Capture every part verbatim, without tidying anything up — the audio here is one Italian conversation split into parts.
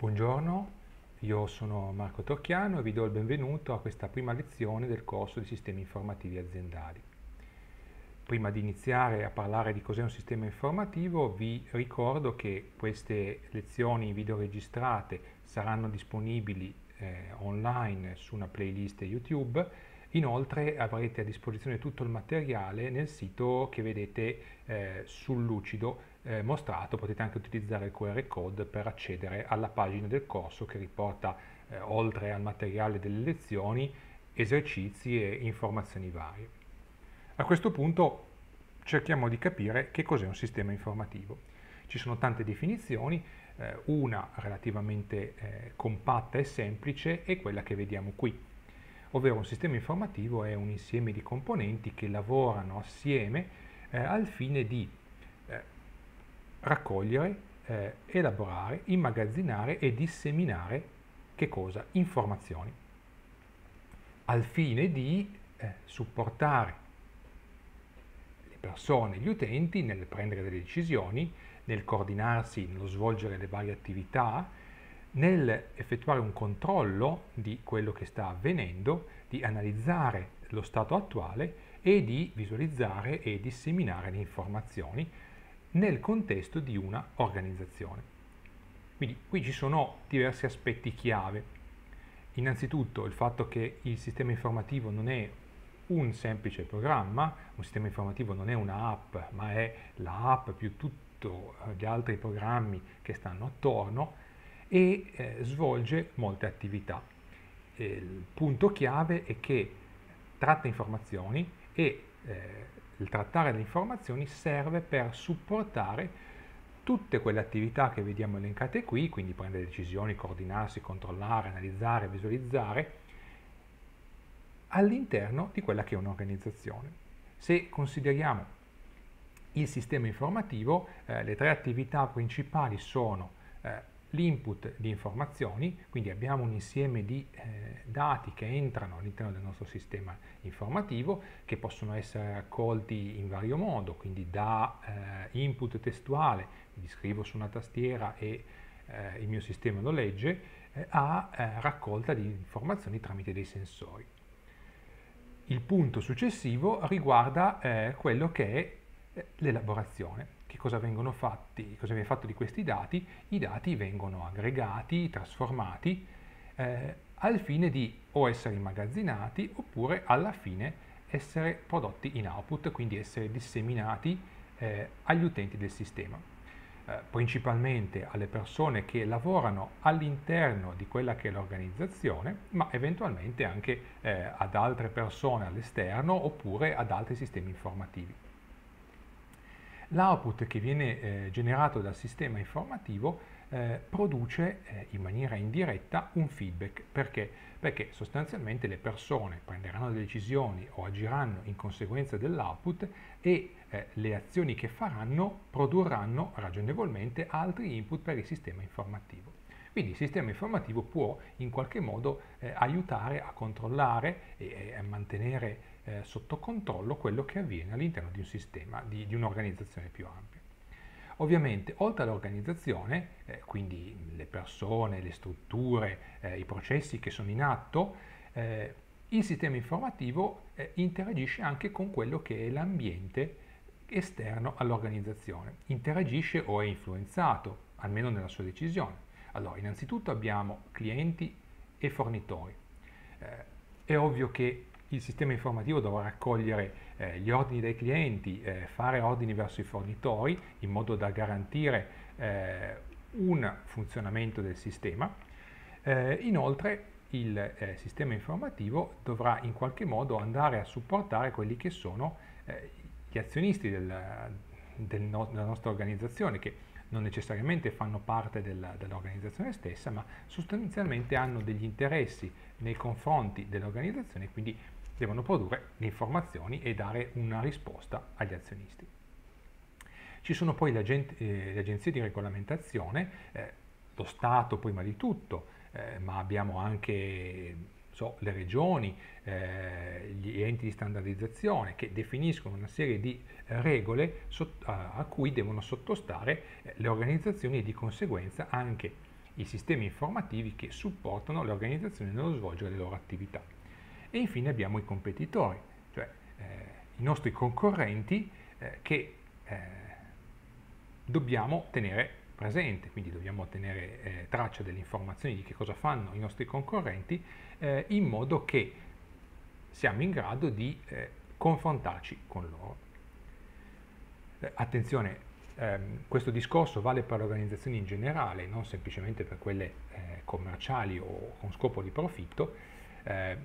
Buongiorno, io sono Marco Torchiano e vi do il benvenuto a questa prima lezione del corso di Sistemi Informativi Aziendali. Prima di iniziare a parlare di cos'è un sistema informativo, vi ricordo che queste lezioni videoregistrate saranno disponibili eh, online su una playlist YouTube. Inoltre avrete a disposizione tutto il materiale nel sito che vedete eh, sul lucido eh, mostrato. Potete anche utilizzare il Q R code per accedere alla pagina del corso che riporta, eh, oltre al materiale delle lezioni, esercizi e informazioni varie. A questo punto cerchiamo di capire che cos'è un sistema informativo. Ci sono tante definizioni, eh, una relativamente eh, compatta e semplice è quella che vediamo qui, ovvero un sistema informativo è un insieme di componenti che lavorano assieme eh, al fine di eh, raccogliere, eh, elaborare, immagazzinare e disseminare che cosa? Informazioni, al fine di eh, supportare persone, gli utenti, nel prendere delle decisioni, nel coordinarsi, nello svolgere le varie attività, nel effettuare un controllo di quello che sta avvenendo, di analizzare lo stato attuale e di visualizzare e disseminare le informazioni nel contesto di una organizzazione. Quindi qui ci sono diversi aspetti chiave. Innanzitutto il fatto che il sistema informativo non è un semplice programma, un sistema informativo non è una app, ma è la app più tutti gli altri programmi che stanno attorno e eh, svolge molte attività. E il punto chiave è che tratta informazioni e eh, il trattare le informazioni serve per supportare tutte quelle attività che vediamo elencate qui, quindi prendere decisioni, coordinarsi, controllare, analizzare, visualizzare, all'interno di quella che è un'organizzazione. Se consideriamo il sistema informativo, eh, le tre attività principali sono eh, l'input di informazioni, quindi abbiamo un insieme di eh, dati che entrano all'interno del nostro sistema informativo, che possono essere raccolti in vario modo, quindi da eh, input testuale, quindi scrivo su una tastiera e eh, il mio sistema lo legge, eh, a eh, raccolta di informazioni tramite dei sensori. Il punto successivo riguarda eh, quello che è l'elaborazione. Che cosa vengono fatti, cosa viene fatto di questi dati? I dati vengono aggregati, trasformati, eh, al fine di o essere immagazzinati oppure alla fine essere prodotti in output, quindi essere disseminati eh, agli utenti del sistema. Eh, principalmente alle persone che lavorano all'interno di quella che è l'organizzazione, ma eventualmente anche eh, ad altre persone all'esterno oppure ad altri sistemi informativi. L'output che viene eh, generato dal sistema informativo eh, produce eh, in maniera indiretta un feedback. Perché? Perché sostanzialmente le persone prenderanno delle decisioni o agiranno in conseguenza dell'output e Eh, le azioni che faranno produrranno ragionevolmente altri input per il sistema informativo. Quindi il sistema informativo può in qualche modo eh, aiutare a controllare e, e a mantenere eh, sotto controllo quello che avviene all'interno di un sistema, di, di un'organizzazione più ampia. Ovviamente, oltre all'organizzazione, eh, quindi le persone, le strutture, eh, i processi che sono in atto, eh, il sistema informativo eh, interagisce anche con quello che è l'ambiente esterno all'organizzazione, interagisce o è influenzato, almeno nella sua decisione. Allora, innanzitutto abbiamo clienti e fornitori. Eh, è ovvio che il sistema informativo dovrà raccogliere eh, gli ordini dai clienti, eh, fare ordini verso i fornitori, in modo da garantire eh, un funzionamento del sistema. Eh, inoltre, il eh, sistema informativo dovrà in qualche modo andare a supportare quelli che sono eh, gli azionisti del, del no, della nostra organizzazione, che non necessariamente fanno parte del, dell'organizzazione stessa, ma sostanzialmente hanno degli interessi nei confronti dell'organizzazione, quindi devono produrre le informazioni e dare una risposta agli azionisti. Ci sono poi le, agen eh, le agenzie di regolamentazione, eh, lo Stato prima di tutto, eh, ma abbiamo anche So, le regioni, eh, gli enti di standardizzazione, che definiscono una serie di regole a cui devono sottostare le organizzazioni e di conseguenza anche i sistemi informativi che supportano le organizzazioni nello svolgere le loro attività. E infine abbiamo i competitori, cioè eh, i nostri concorrenti eh, che eh, dobbiamo tenere presente, quindi dobbiamo tenere eh, traccia delle informazioni di che cosa fanno i nostri concorrenti eh, in modo che siamo in grado di eh, confrontarci con loro. Eh, attenzione, ehm, questo discorso vale per le organizzazioni in generale, non semplicemente per quelle eh, commerciali o con scopo di profitto. Eh,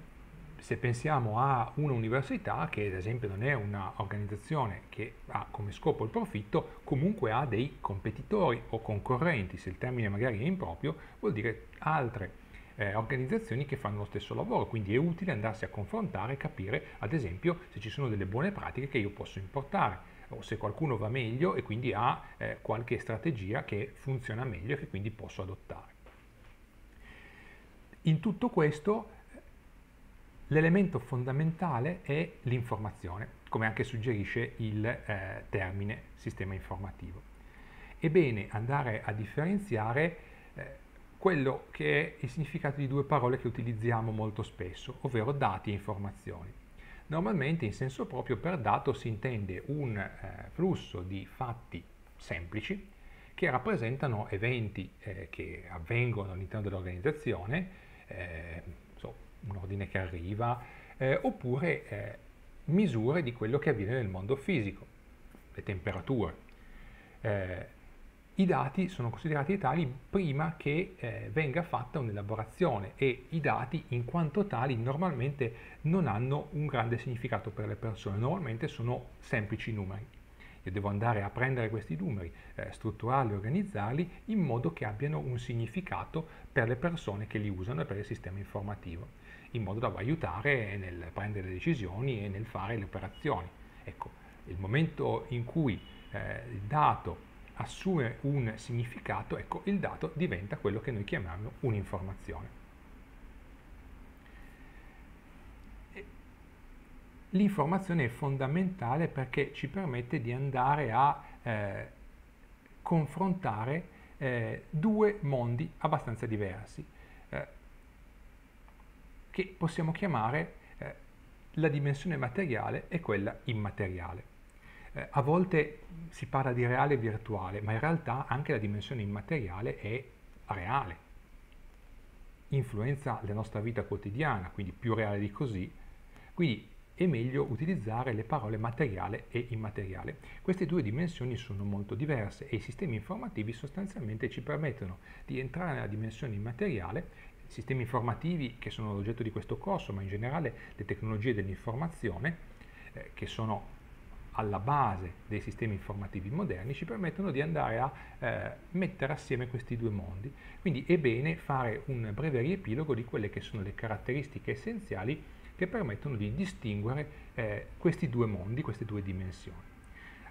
Se pensiamo a un'università che ad esempio non è un'organizzazione che ha come scopo il profitto, comunque ha dei competitori o concorrenti, se il termine magari è improprio, vuol dire altre eh, organizzazioni che fanno lo stesso lavoro, quindi è utile andarsi a confrontare e capire ad esempio se ci sono delle buone pratiche che io posso importare o se qualcuno va meglio e quindi ha eh, qualche strategia che funziona meglio e che quindi posso adottare. In tutto questo l'elemento fondamentale è l'informazione, come anche suggerisce il eh, termine sistema informativo. Ebbene, andare a differenziare eh, quello che è il significato di due parole che utilizziamo molto spesso, ovvero dati e informazioni. Normalmente, in senso proprio, per dato si intende un eh, flusso di fatti semplici che rappresentano eventi eh, che avvengono all'interno dell'organizzazione, eh, un ordine che arriva, eh, oppure eh, misure di quello che avviene nel mondo fisico, le temperature. Eh, I dati sono considerati tali prima che eh, venga fatta un'elaborazione e i dati in quanto tali normalmente non hanno un grande significato per le persone, normalmente sono semplici numeri. Io devo andare a prendere questi numeri, eh, strutturarli, organizzarli in modo che abbiano un significato per le persone che li usano e per il sistema informativo, in modo da aiutare nel prendere le decisioni e nel fare le operazioni. Ecco, il momento in cui eh, il dato assume un significato, ecco, il dato diventa quello che noi chiamiamo un'informazione. L'informazione è fondamentale perché ci permette di andare a eh, confrontare eh, due mondi abbastanza diversi, eh, che possiamo chiamare eh, la dimensione materiale e quella immateriale. Eh, a volte si parla di reale e virtuale, ma in realtà anche la dimensione immateriale è reale. Influenza la nostra vita quotidiana, quindi più reale di così. Quindi, è meglio utilizzare le parole materiale e immateriale. Queste due dimensioni sono molto diverse e i sistemi informativi sostanzialmente ci permettono di entrare nella dimensione immateriale. Sistemi informativi che sono l'oggetto di questo corso, ma in generale le tecnologie dell'informazione eh, che sono alla base dei sistemi informativi moderni ci permettono di andare a eh, mettere assieme questi due mondi. Quindi è bene fare un breve riepilogo di quelle che sono le caratteristiche essenziali che permettono di distinguere eh, questi due mondi, queste due dimensioni.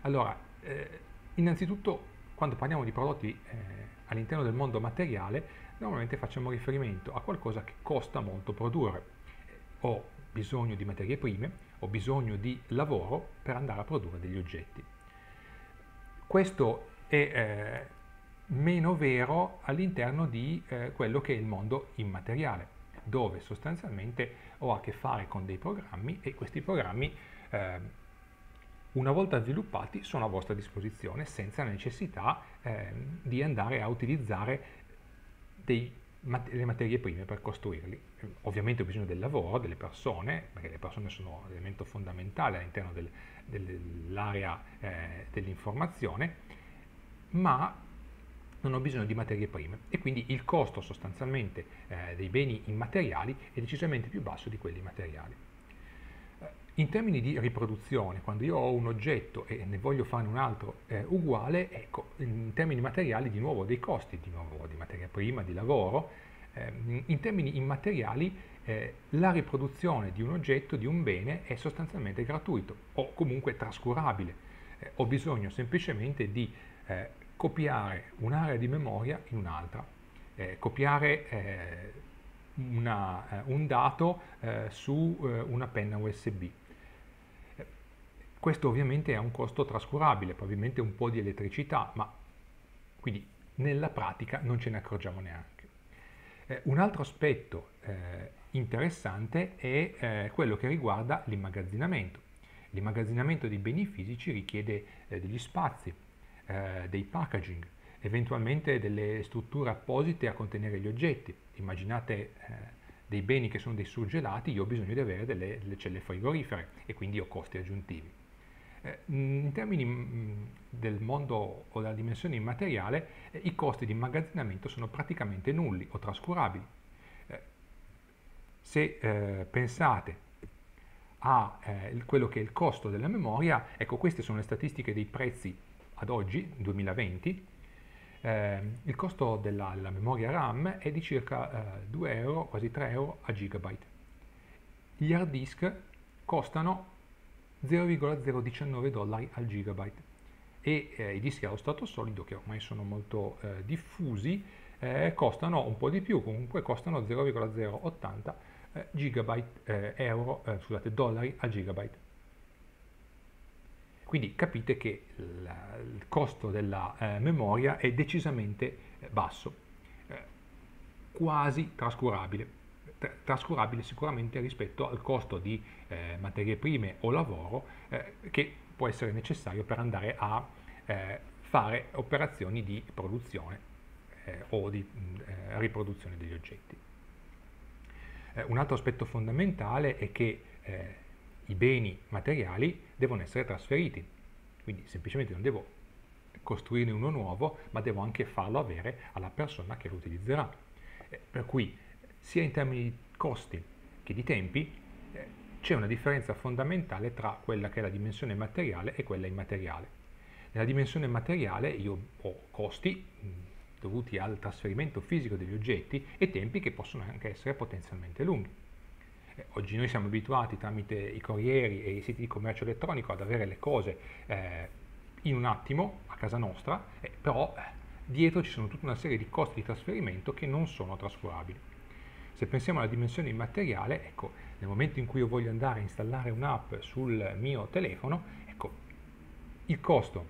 Allora, eh, innanzitutto, quando parliamo di prodotti eh, all'interno del mondo materiale, normalmente facciamo riferimento a qualcosa che costa molto produrre. Ho bisogno di materie prime, ho bisogno di lavoro per andare a produrre degli oggetti. Questo è eh, meno vero all'interno di eh, quello che è il mondo immateriale, dove sostanzialmente ho a che fare con dei programmi e questi programmi, eh, una volta sviluppati, sono a vostra disposizione senza necessità eh, di andare a utilizzare dei, mat- le materie prime per costruirli. Ovviamente ho bisogno del lavoro, delle persone, perché le persone sono un elemento fondamentale all'interno del, dell'area eh, dell'informazione, ma non ho bisogno di materie prime e quindi il costo sostanzialmente eh, dei beni immateriali è decisamente più basso di quelli materiali. In termini di riproduzione, quando io ho un oggetto e ne voglio fare un altro eh, uguale, ecco, in termini materiali di nuovo ho dei costi, di nuovo di materia prima, di lavoro. Eh, in termini immateriali eh, la riproduzione di un oggetto, di un bene, è sostanzialmente gratuito o comunque trascurabile. Eh, ho bisogno semplicemente di eh, copiare un'area di memoria in un'altra, eh, copiare eh, una, un dato eh, su eh, una penna U S B. Questo ovviamente ha un costo trascurabile, probabilmente un po' di elettricità, ma quindi nella pratica non ce ne accorgiamo neanche. Eh, un altro aspetto eh, interessante è eh, quello che riguarda l'immagazzinamento. L'immagazzinamento dei beni fisici richiede eh, degli spazi, eh, dei packaging, eventualmente delle strutture apposite a contenere gli oggetti. Immaginate eh, dei beni che sono dei surgelati, io ho bisogno di avere delle, delle celle frigorifere e quindi ho costi aggiuntivi. Eh, in termini mh, del mondo o della dimensione immateriale, eh, i costi di immagazzinamento sono praticamente nulli o trascurabili. Eh, se eh, pensate a eh, quello che è il costo della memoria, ecco, queste sono le statistiche dei prezzi ad oggi, duemilaventi, Eh, il costo della, della memoria RAM è di circa eh, due euro, quasi tre euro a gigabyte. Gli hard disk costano zero virgola zero diciannove dollari al gigabyte e eh, i dischi allo stato solido, che ormai sono molto eh, diffusi, eh, costano un po' di più, comunque costano zero virgola zero ottanta eh, gigabyte, eh, euro, eh, scusate, dollari al gigabyte. Quindi capite che il costo della eh, memoria è decisamente basso, eh, quasi trascurabile, trascurabile sicuramente rispetto al costo di eh, materie prime o lavoro eh, che può essere necessario per andare a eh, fare operazioni di produzione eh, o di eh, riproduzione degli oggetti. Eh, un altro aspetto fondamentale è che eh, i beni materiali devono essere trasferiti, quindi semplicemente non devo costruirne uno nuovo, ma devo anche farlo avere alla persona che lo utilizzerà. Eh, per cui sia in termini di costi che di tempi eh, c'è una differenza fondamentale tra quella che è la dimensione materiale e quella immateriale. Nella dimensione materiale io ho costi mh, dovuti al trasferimento fisico degli oggetti e tempi che possono anche essere potenzialmente lunghi. Oggi noi siamo abituati tramite i corrieri e i siti di commercio elettronico ad avere le cose eh, in un attimo a casa nostra, eh, però eh, dietro ci sono tutta una serie di costi di trasferimento che non sono trascurabili. Se pensiamo alla dimensione immateriale, ecco, nel momento in cui io voglio andare a installare un'app sul mio telefono, ecco, il costo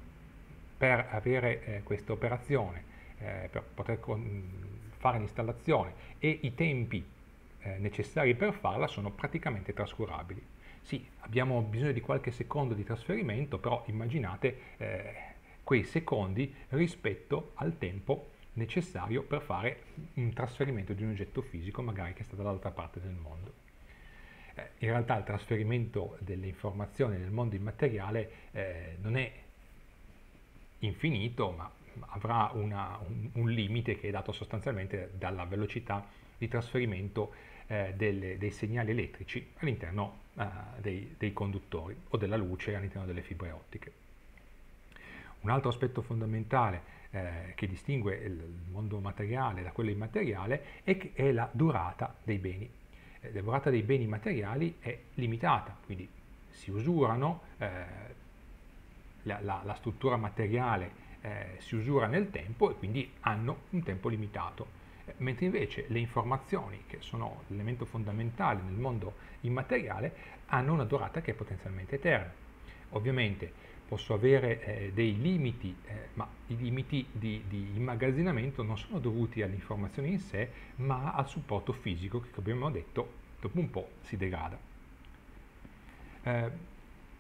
per avere eh, questa operazione, eh, per poter fare l'installazione e i tempi necessari per farla sono praticamente trascurabili. Sì, abbiamo bisogno di qualche secondo di trasferimento, però immaginate eh, quei secondi rispetto al tempo necessario per fare un trasferimento di un oggetto fisico, magari che sta dall'altra parte del mondo. Eh, in realtà il trasferimento delle informazioni nel mondo immateriale eh, non è infinito, ma avrà una, un, un limite che è dato sostanzialmente dalla velocità di trasferimento eh, delle, dei segnali elettrici all'interno eh, dei, dei conduttori o della luce all'interno delle fibre ottiche. Un altro aspetto fondamentale eh, che distingue il mondo materiale da quello immateriale è, che è la durata dei beni. Eh, la durata dei beni materiali è limitata, quindi si usurano, eh, la, la, la struttura materiale eh, si usura nel tempo e quindi hanno un tempo limitato. Mentre invece le informazioni, che sono l'elemento fondamentale nel mondo immateriale, hanno una durata che è potenzialmente eterna. Ovviamente posso avere eh, dei limiti, eh, ma i limiti di, di immagazzinamento non sono dovuti all'informazione in sé, ma al supporto fisico che, come abbiamo detto, dopo un po' si degrada. Eh,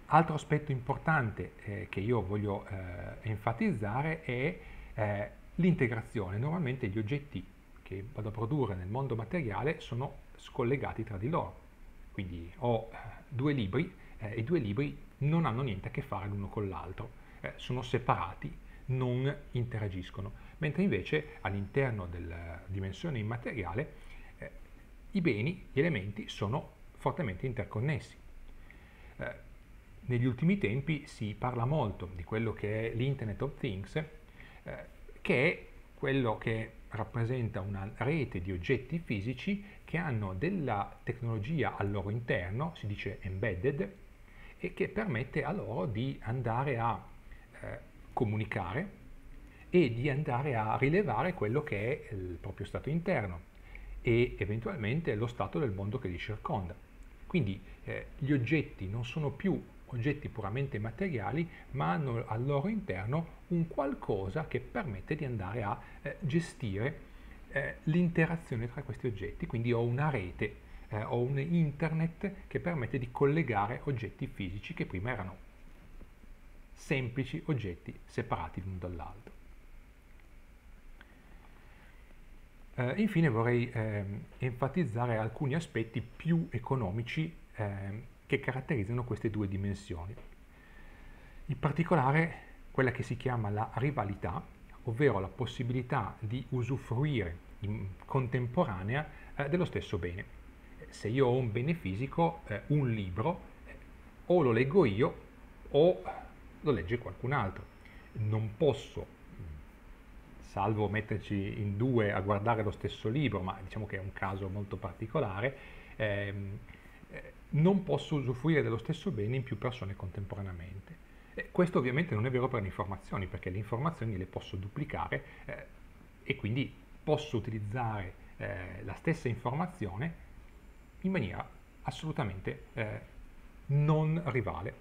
altro aspetto importante eh, che io voglio eh, enfatizzare è eh, l'integrazione. Normalmente gli oggetti che vado a produrre nel mondo materiale sono scollegati tra di loro, quindi ho due libri eh, e due libri non hanno niente a che fare l'uno con l'altro, eh, sono separati, non interagiscono, mentre invece all'interno della dimensione immateriale eh, i beni, gli elementi sono fortemente interconnessi. Eh, negli ultimi tempi si parla molto di quello che è l'Internet of Things, eh, che è quello che rappresenta una rete di oggetti fisici che hanno della tecnologia al loro interno, si dice embedded, e che permette a loro di andare a eh, comunicare e di andare a rilevare quello che è il proprio stato interno e eventualmente lo stato del mondo che li circonda. Quindi eh, gli oggetti non sono più oggetti puramente materiali, ma hanno al loro interno un qualcosa che permette di andare a eh, gestire eh, l'interazione tra questi oggetti. Quindi ho una rete, eh, ho un internet che permette di collegare oggetti fisici che prima erano semplici oggetti separati l'uno dall'altro. Eh, infine vorrei eh, enfatizzare alcuni aspetti più economici eh, che caratterizzano queste due dimensioni. In particolare quella che si chiama la rivalità, ovvero la possibilità di usufruire in contemporanea eh, dello stesso bene. Se io ho un bene fisico, eh, un libro, eh, o lo leggo io o lo legge qualcun altro. Non posso, salvo metterci in due a guardare lo stesso libro, ma diciamo che è un caso molto particolare, ehm, non posso usufruire dello stesso bene in più persone contemporaneamente. E questo ovviamente non è vero per le informazioni, perché le informazioni le posso duplicare eh, e quindi posso utilizzare eh, la stessa informazione in maniera assolutamente eh, non rivale.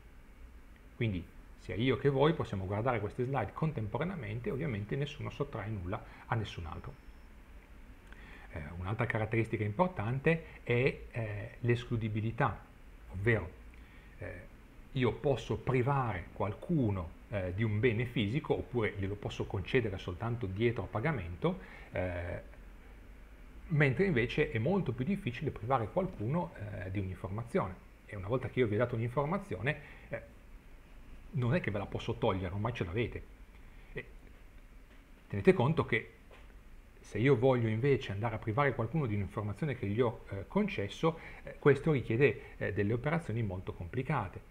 Quindi sia io che voi possiamo guardare queste slide contemporaneamente e ovviamente nessuno sottrae nulla a nessun altro. Eh, un'altra caratteristica importante è eh, l'escludibilità, ovvero eh, io posso privare qualcuno eh, di un bene fisico oppure glielo posso concedere soltanto dietro a pagamento, eh, mentre invece è molto più difficile privare qualcuno eh, di un'informazione. E una volta che io vi ho dato un'informazione, eh, non è che ve la posso togliere, ormai ce l'avete. Tenete conto che se io voglio invece andare a privare qualcuno di un'informazione che gli ho eh, concesso, eh, questo richiede eh, delle operazioni molto complicate.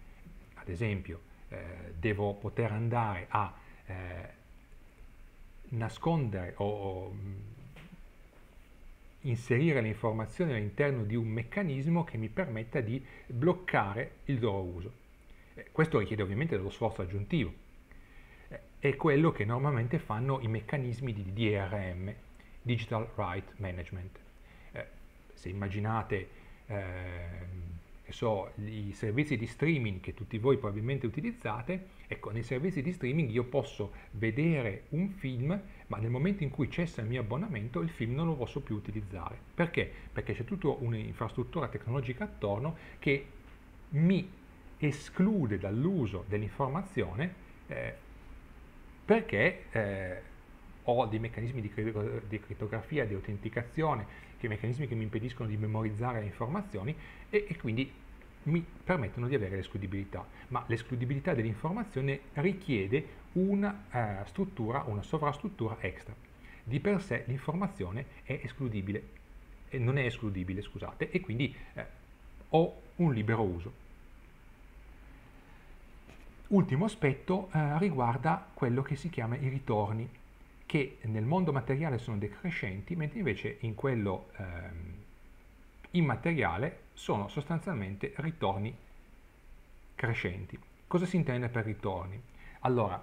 Ad esempio, eh, devo poter andare a eh, nascondere o, o inserire le informazioni all'interno di un meccanismo che mi permetta di bloccare il loro uso. Questo richiede ovviamente dello sforzo aggiuntivo, è quello che normalmente fanno i meccanismi di D R M, Digital Right Management. Eh, se immaginate eh, che so, i servizi di streaming che tutti voi probabilmente utilizzate, ecco, nei servizi di streaming io posso vedere un film, ma nel momento in cui cessa il mio abbonamento il film non lo posso più utilizzare. Perché? Perché c'è tutta un'infrastruttura tecnologica attorno che mi esclude dall'uso dell'informazione eh, perché eh, ho dei meccanismi di, cri di crittografia, di autenticazione, che meccanismi che mi impediscono di memorizzare le informazioni e, e quindi mi permettono di avere l'escludibilità. Ma l'escludibilità dell'informazione richiede una eh, struttura, una sovrastruttura extra. Di per sé l'informazione è escludibile, eh, non è escludibile, scusate, e quindi eh, ho un libero uso. Ultimo aspetto eh, riguarda quello che si chiama i ritorni, che nel mondo materiale sono decrescenti, mentre invece in quello eh, immateriale sono sostanzialmente ritorni crescenti. Cosa si intende per ritorni? Allora,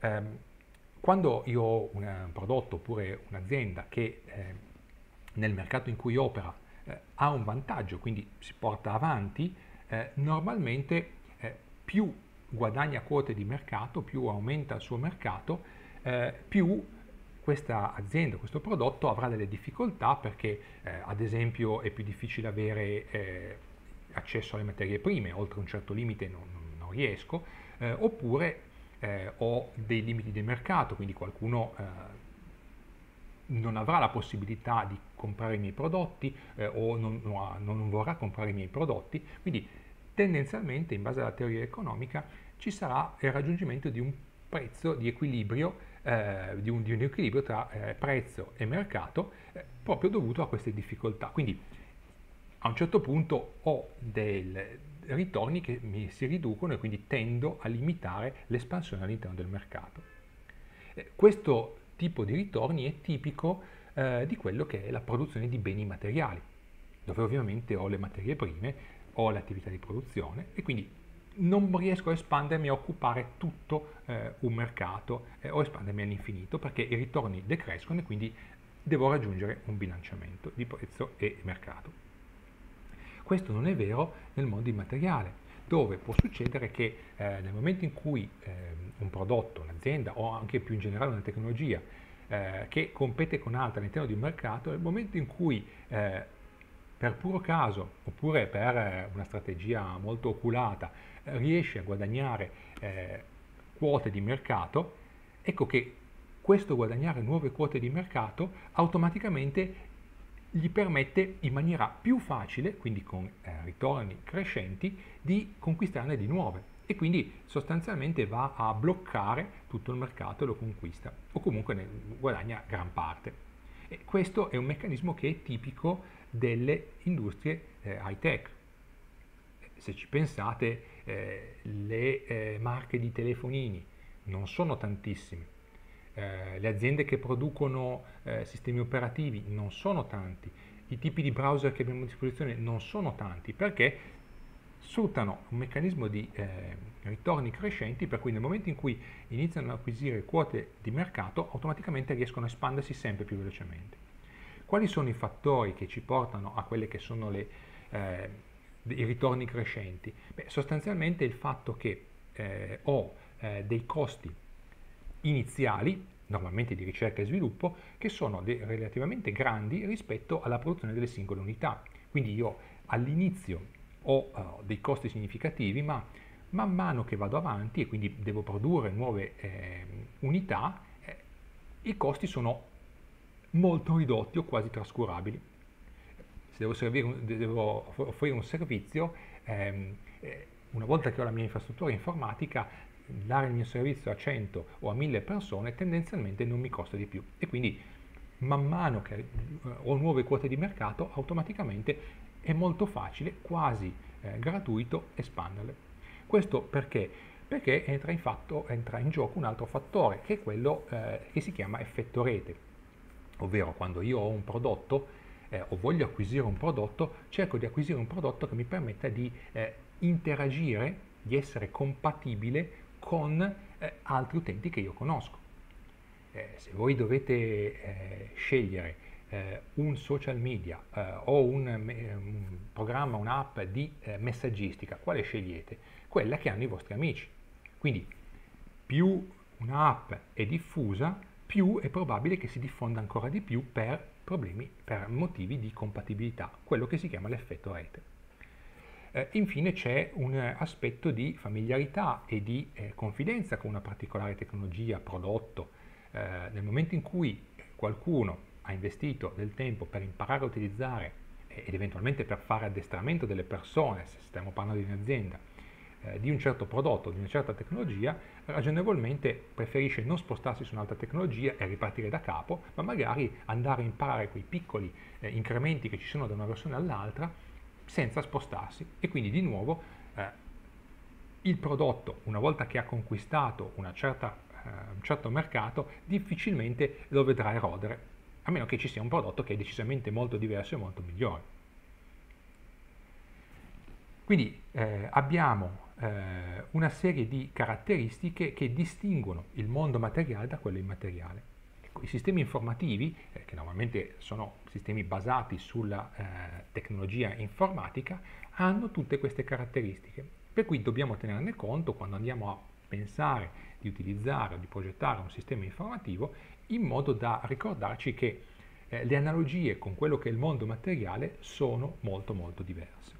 ehm, quando io ho un prodotto oppure un'azienda che eh, nel mercato in cui opera eh, ha un vantaggio, quindi si porta avanti, eh, normalmente eh, più guadagna quote di mercato, più aumenta il suo mercato, eh, più questa azienda, questo prodotto avrà delle difficoltà perché eh, ad esempio è più difficile avere eh, accesso alle materie prime, oltre un certo limite non, non riesco, eh, oppure eh, ho dei limiti di mercato, quindi qualcuno eh, non avrà la possibilità di comprare i miei prodotti eh, o non, non vorrà comprare i miei prodotti, quindi tendenzialmente, in base alla teoria economica, ci sarà il raggiungimento di un prezzo di equilibrio, eh, di, un, di un equilibrio tra eh, prezzo e mercato, eh, proprio dovuto a queste difficoltà. Quindi a un certo punto ho dei ritorni che mi si riducono e quindi tendo a limitare l'espansione all'interno del mercato. Eh, questo tipo di ritorni è tipico eh, di quello che è la produzione di beni materiali, dove ovviamente ho le materie prime, ho l'attività di produzione e quindi non riesco a espandermi a occupare tutto eh, un mercato eh, o espandermi all'infinito perché i ritorni decrescono e quindi devo raggiungere un bilanciamento di prezzo e mercato. Questo non è vero nel mondo immateriale. dove può succedere che eh, nel momento in cui eh, un prodotto, un'azienda o anche più in generale una tecnologia eh, che compete con altre all'interno di un mercato, nel momento in cui eh, per puro caso oppure per una strategia molto oculata riesce a guadagnare eh, quote di mercato, ecco che questo guadagnare nuove quote di mercato automaticamente gli permette in maniera più facile, quindi con eh, ritorni crescenti, di conquistarne di nuove, e quindi sostanzialmente va a bloccare tutto il mercato e lo conquista, o comunque ne guadagna gran parte. E questo è un meccanismo che è tipico delle industrie eh, high-tech. Se ci pensate, eh, le eh, marche di telefonini non sono tantissime. Eh, le aziende che producono eh, sistemi operativi non sono tanti, i tipi di browser che abbiamo a disposizione non sono tanti, perché sfruttano un meccanismo di eh, ritorni crescenti, per cui nel momento in cui iniziano ad acquisire quote di mercato automaticamente riescono a espandersi sempre più velocemente. Quali sono i fattori che ci portano a quelli che sono le, eh, i ritorni crescenti? Beh, sostanzialmente il fatto che eh, ho eh, dei costi iniziali, normalmente di ricerca e sviluppo, che sono relativamente grandi rispetto alla produzione delle singole unità. Quindi io all'inizio ho uh, dei costi significativi, ma man mano che vado avanti e quindi devo produrre nuove eh, unità, eh, i costi sono molto ridotti o quasi trascurabili. Se devo, servire un, devo offrire un servizio, ehm, eh, una volta che ho la mia infrastruttura informatica, dare il mio servizio a cento o a mille persone tendenzialmente non mi costa di più, e quindi man mano che ho nuove quote di mercato automaticamente è molto facile, quasi eh, gratuito, espanderle. Questo perché? Perché entra in, fatto, entra in gioco un altro fattore, che è quello eh, che si chiama effetto rete, ovvero quando io ho un prodotto eh, o voglio acquisire un prodotto, cerco di acquisire un prodotto che mi permetta di eh, interagire, di essere compatibile con eh, altri utenti che io conosco. Eh, se voi dovete eh, scegliere eh, un social media eh, o un, un programma, un'app di eh, messaggistica, quale scegliete? Quella che hanno i vostri amici. Quindi più un'app è diffusa, più è probabile che si diffonda ancora di più per problemi, per motivi di compatibilità, quello che si chiama l'effetto rete. Eh, infine c'è un aspetto di familiarità e di eh, confidenza con una particolare tecnologia, prodotto. Eh, nel momento in cui qualcuno ha investito del tempo per imparare a utilizzare eh, ed eventualmente per fare addestramento delle persone, se stiamo parlando di un'azienda, eh, di un certo prodotto, di una certa tecnologia, ragionevolmente preferisce non spostarsi su un'altra tecnologia e ripartire da capo, ma magari andare a imparare quei piccoli eh, incrementi che ci sono da una versione all'altra, senza spostarsi, e quindi di nuovo eh, il prodotto, una volta che ha conquistato una certa, eh, un certo mercato, difficilmente lo vedrà erodere, a meno che ci sia un prodotto che è decisamente molto diverso e molto migliore. Quindi eh, abbiamo eh, una serie di caratteristiche che distinguono il mondo materiale da quello immateriale. I sistemi informativi, eh, che normalmente sono sistemi basati sulla eh, tecnologia informatica, hanno tutte queste caratteristiche, per cui dobbiamo tenerne conto quando andiamo a pensare di utilizzare o di progettare un sistema informativo, in modo da ricordarci che eh, le analogie con quello che è il mondo materiale sono molto molto diverse.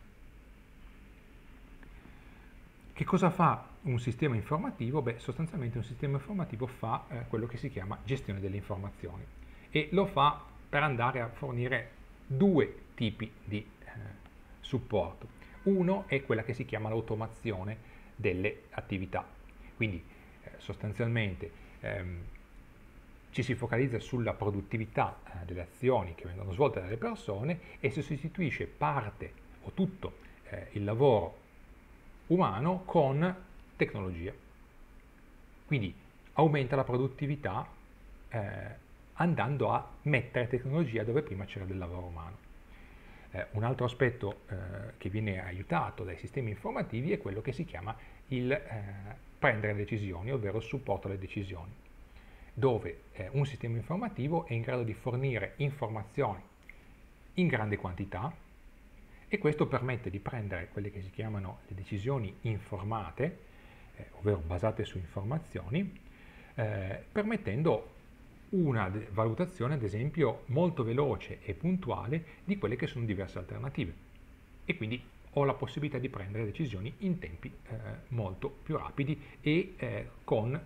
Che cosa fa un sistema informativo? Beh, sostanzialmente un sistema informativo fa eh, quello che si chiama gestione delle informazioni, e lo fa per andare a fornire due tipi di eh, supporto. Uno è quella che si chiama l'automazione delle attività, quindi eh, sostanzialmente ehm, ci si focalizza sulla produttività eh, delle azioni che vengono svolte dalle persone, e si sostituisce parte o tutto eh, il lavoro umano con tecnologia. Quindi aumenta la produttività eh, andando a mettere tecnologia dove prima c'era del lavoro umano. Eh, un altro aspetto eh, che viene aiutato dai sistemi informativi è quello che si chiama il eh, prendere decisioni, ovvero il supporto alle decisioni, dove eh, un sistema informativo è in grado di fornire informazioni in grande quantità e questo permette di prendere quelle che si chiamano le decisioni informate, eh, ovvero basate su informazioni, eh, permettendo una valutazione, ad esempio, molto veloce e puntuale di quelle che sono diverse alternative, e quindi ho la possibilità di prendere decisioni in tempi eh, molto più rapidi e eh, con eh,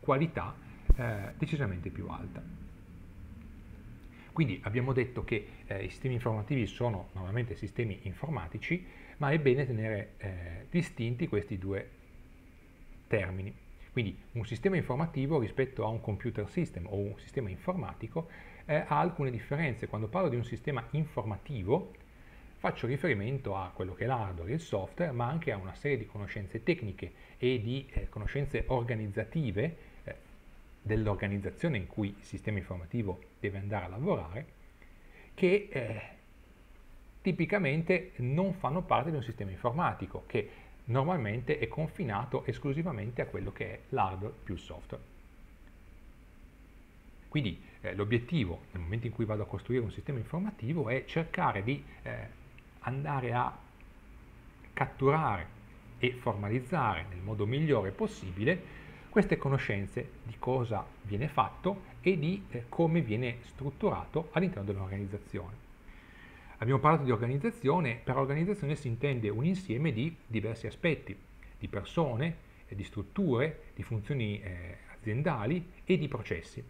qualità eh, decisamente più alta. Quindi abbiamo detto che eh, i sistemi informativi sono normalmente sistemi informatici, ma è bene tenere eh, distinti questi due termini. Quindi un sistema informativo rispetto a un computer system o un sistema informatico eh, ha alcune differenze. Quando parlo di un sistema informativo faccio riferimento a quello che è l'hardware, il software, ma anche a una serie di conoscenze tecniche e di eh, conoscenze organizzative eh, dell'organizzazione in cui il sistema informativo deve andare a lavorare, che eh, tipicamente non fanno parte di un sistema informatico, che normalmente è confinato esclusivamente a quello che è l'hardware più il software. Quindi eh, l'obiettivo, nel momento in cui vado a costruire un sistema informativo, è cercare di eh, andare a catturare e formalizzare nel modo migliore possibile queste conoscenze di cosa viene fatto e di eh, come viene strutturato all'interno dell'organizzazione. Abbiamo parlato di organizzazione. Per organizzazione si intende un insieme di diversi aspetti, di persone, di strutture, di funzioni eh, aziendali e di processi.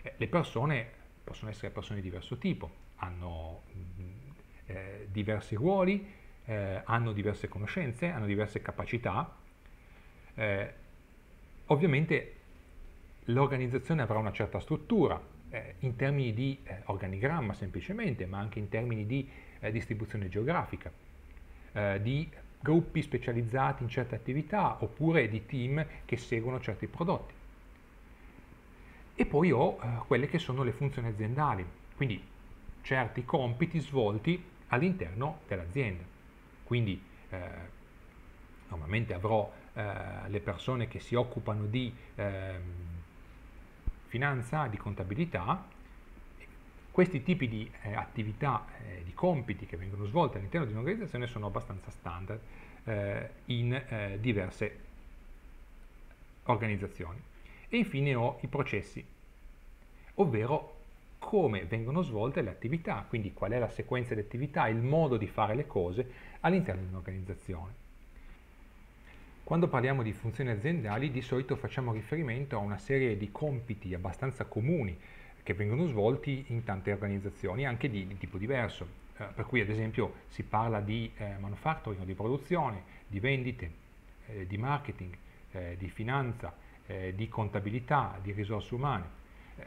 Eh, le persone possono essere persone di diverso tipo, hanno eh, diversi ruoli, eh, hanno diverse conoscenze, hanno diverse capacità. Eh, ovviamente l'organizzazione avrà una certa struttura, in termini di eh, organigramma semplicemente, ma anche in termini di eh, distribuzione geografica, eh, di gruppi specializzati in certe attività oppure di team che seguono certi prodotti. E poi ho eh, quelle che sono le funzioni aziendali, quindi certi compiti svolti all'interno dell'azienda. Quindi eh, normalmente avrò eh, le persone che si occupano di eh, finanza, di contabilità. Questi tipi di eh, attività, eh, di compiti che vengono svolti all'interno di un'organizzazione sono abbastanza standard eh, in eh, diverse organizzazioni. E infine ho i processi, ovvero come vengono svolte le attività, quindi qual è la sequenza di attività, il modo di fare le cose all'interno di un'organizzazione. Quando parliamo di funzioni aziendali di solito facciamo riferimento a una serie di compiti abbastanza comuni che vengono svolti in tante organizzazioni, anche di, di tipo diverso, eh, per cui ad esempio si parla di eh, manufacturing, di produzione, di vendite, eh, di marketing, eh, di finanza, eh, di contabilità, di risorse umane. Eh,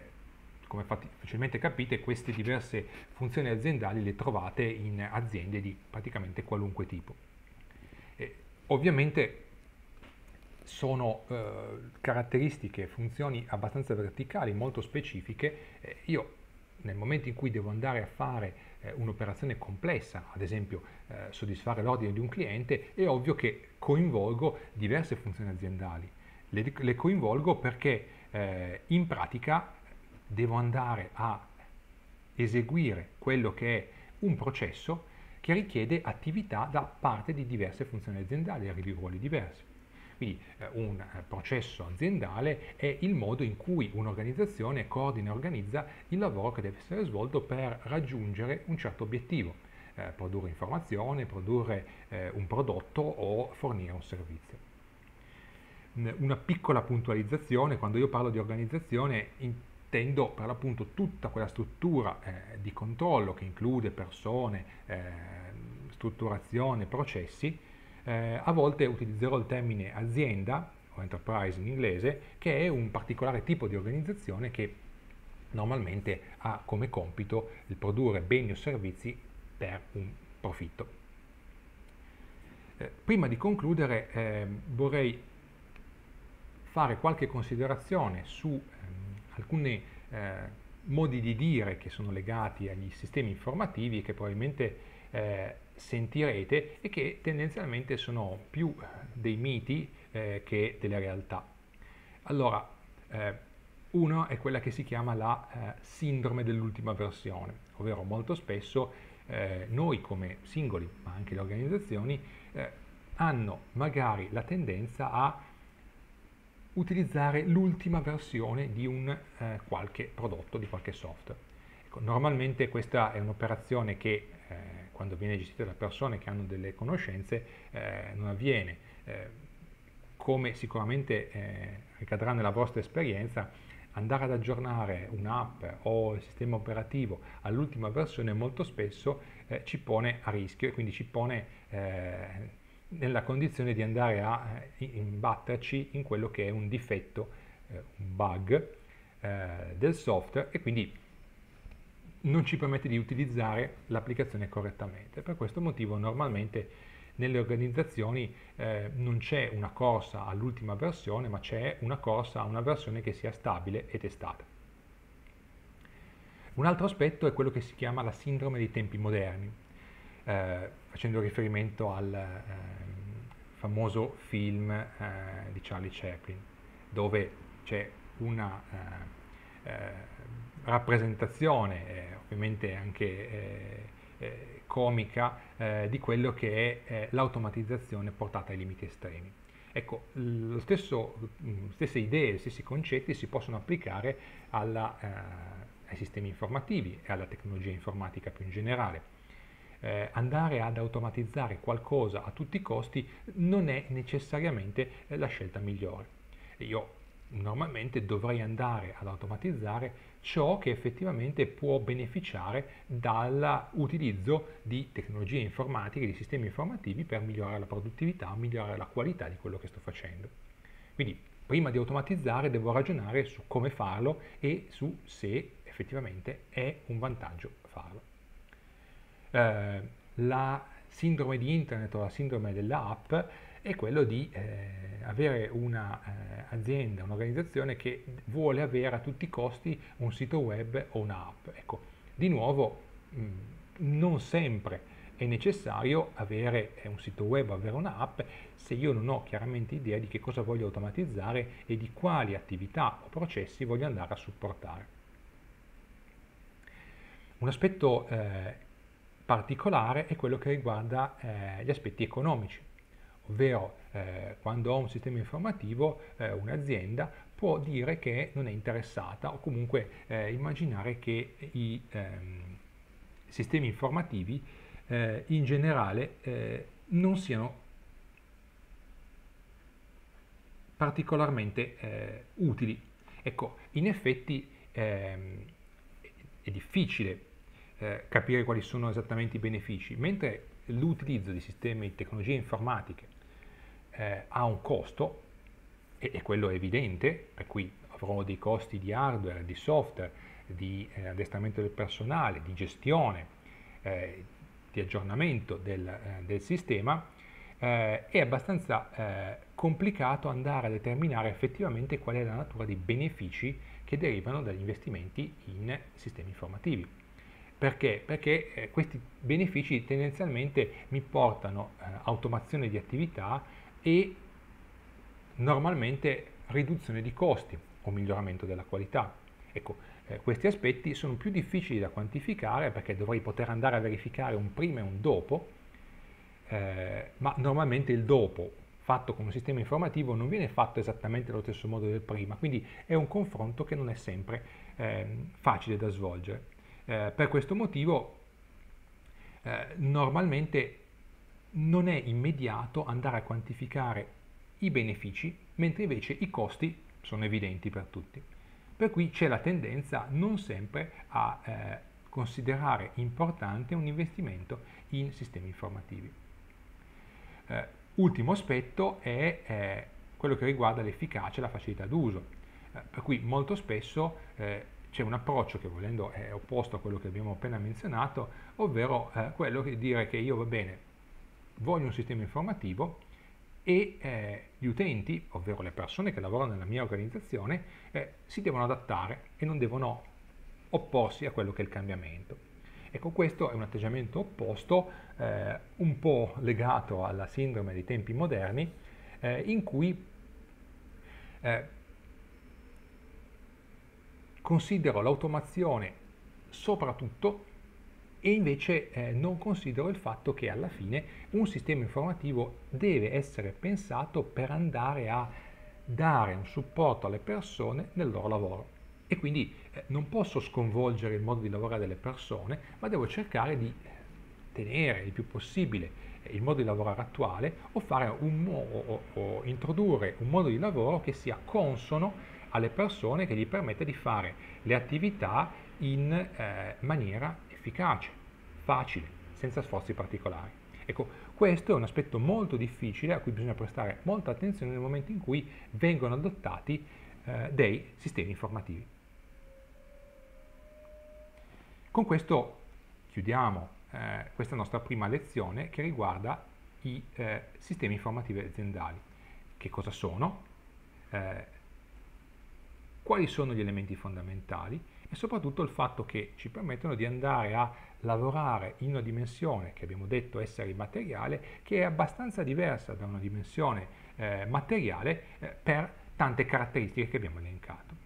come facilmente capite, queste diverse funzioni aziendali le trovate in aziende di praticamente qualunque tipo. Eh, ovviamente sono eh, caratteristiche, funzioni abbastanza verticali, molto specifiche. Eh, io nel momento in cui devo andare a fare eh, un'operazione complessa, ad esempio eh, soddisfare l'ordine di un cliente, è ovvio che coinvolgo diverse funzioni aziendali. Le, le coinvolgo perché eh, in pratica devo andare a eseguire quello che è un processo che richiede attività da parte di diverse funzioni aziendali e di ruoli diversi. Quindi eh, un eh, processo aziendale è il modo in cui un'organizzazione coordina e organizza il lavoro che deve essere svolto per raggiungere un certo obiettivo, eh, produrre informazione, produrre eh, un prodotto o fornire un servizio. Una piccola puntualizzazione: quando io parlo di organizzazione intendo per l'appunto tutta quella struttura eh, di controllo che include persone, eh, strutturazione, processi. Eh, a volte utilizzerò il termine azienda o enterprise in inglese, che è un particolare tipo di organizzazione che normalmente ha come compito il produrre beni o servizi per un profitto. Eh, prima di concludere eh, vorrei fare qualche considerazione su ehm, alcuni eh, modi di dire che sono legati agli sistemi informativi e che probabilmente eh, sentirete e che tendenzialmente sono più dei miti eh, che delle realtà. Allora, eh, Uno è quella che si chiama la eh, sindrome dell'ultima versione, ovvero molto spesso eh, noi come singoli, ma anche le organizzazioni, eh, hanno magari la tendenza a utilizzare l'ultima versione di un eh, qualche prodotto, di qualche software. Ecco, normalmente questa è un'operazione che eh, quando viene gestita da persone che hanno delle conoscenze eh, non avviene. Eh, come sicuramente eh, ricadrà nella vostra esperienza, andare ad aggiornare un'app o il sistema operativo all'ultima versione molto spesso eh, ci pone a rischio e quindi ci pone eh, nella condizione di andare a eh, imbatterci in quello che è un difetto, eh, un bug eh, del software, e quindi non ci permette di utilizzare l'applicazione correttamente. Per questo motivo normalmente nelle organizzazioni eh, non c'è una corsa all'ultima versione, ma c'è una corsa a una versione che sia stabile e testata. Un altro aspetto è quello che si chiama la sindrome dei tempi moderni, eh, facendo riferimento al eh, famoso film eh, di Charlie Chaplin, dove c'è una eh, eh, rappresentazione, eh, ovviamente anche eh, comica eh, di quello che è eh, l'automatizzazione portata ai limiti estremi. Ecco, lo stesso, stesse idee, stessi concetti si possono applicare alla, eh, ai sistemi informativi e alla tecnologia informatica più in generale. Eh, andare ad automatizzare qualcosa a tutti i costi non è necessariamente eh, la scelta migliore. Io normalmente dovrei andare ad automatizzare ciò che effettivamente può beneficiare dall'utilizzo di tecnologie informatiche, di sistemi informativi per migliorare la produttività, migliorare la qualità di quello che sto facendo. Quindi prima di automatizzare devo ragionare su come farlo e su se effettivamente è un vantaggio farlo. Eh, la sindrome di internet o la sindrome dell'app è quello di eh, avere un'azienda, eh, un'organizzazione che vuole avere a tutti i costi un sito web o un'app. Ecco, di nuovo, mh, non sempre è necessario avere un sito web o avere un'app se io non ho chiaramente idea di che cosa voglio automatizzare e di quali attività o processi voglio andare a supportare. Un aspetto eh, particolare è quello che riguarda eh, gli aspetti economici. Ovvero, eh, quando ho un sistema informativo, eh, un'azienda può dire che non è interessata o comunque eh, immaginare che i ehm, sistemi informativi eh, in generale eh, non siano particolarmente eh, utili. Ecco, in effetti ehm, è difficile eh, capire quali sono esattamente i benefici, mentre l'utilizzo di sistemi di tecnologie informatiche eh, ha un costo, e, e quello è evidente, per cui avrò dei costi di hardware, di software, di eh, addestramento del personale, di gestione, eh, di aggiornamento del, eh, del sistema. Eh, è abbastanza eh, complicato andare a determinare effettivamente qual è la natura dei benefici che derivano dagli investimenti in sistemi informativi. Perché? Perché eh, questi benefici tendenzialmente mi portano eh, automazione di attività e normalmente riduzione di costi o miglioramento della qualità. Ecco, eh, questi aspetti sono più difficili da quantificare perché dovrei poter andare a verificare un prima e un dopo, eh, ma normalmente il dopo fatto con un sistema informativo non viene fatto esattamente allo stesso modo del prima, quindi è un confronto che non è sempre eh, facile da svolgere. Eh, per questo motivo eh, normalmente non è immediato andare a quantificare i benefici, mentre invece i costi sono evidenti per tutti. Per cui c'è la tendenza non sempre a eh, considerare importante un investimento in sistemi informativi. Eh, ultimo aspetto è eh, quello che riguarda l'efficacia e la facilità d'uso, eh, per cui molto spesso eh, c'è un approccio che volendo è opposto a quello che abbiamo appena menzionato, ovvero eh, quello di dire che io, va bene, voglio un sistema informativo e eh, gli utenti, ovvero le persone che lavorano nella mia organizzazione, eh, si devono adattare e non devono opporsi a quello che è il cambiamento. Ecco, questo è un atteggiamento opposto, eh, un po' legato alla sindrome dei tempi moderni, eh, in cui eh, considero l'automazione soprattutto e invece eh, non considero il fatto che alla fine un sistema informativo deve essere pensato per andare a dare un supporto alle persone nel loro lavoro. E quindi eh, non posso sconvolgere il modo di lavorare delle persone, ma devo cercare di tenere il più possibile il modo di lavorare attuale o, fare un o, o introdurre un modo di lavoro che sia consono alle persone, che gli permette di fare le attività in eh, maniera efficace, facile, senza sforzi particolari. Ecco, questo è un aspetto molto difficile a cui bisogna prestare molta attenzione nel momento in cui vengono adottati eh, dei sistemi informativi. Con questo chiudiamo Eh, questa è la nostra prima lezione che riguarda i eh, sistemi informativi aziendali. Che cosa sono? Eh, quali sono gli elementi fondamentali? E soprattutto il fatto che ci permettono di andare a lavorare in una dimensione che abbiamo detto essere immateriale, che è abbastanza diversa da una dimensione eh, materiale eh, per tante caratteristiche che abbiamo elencato.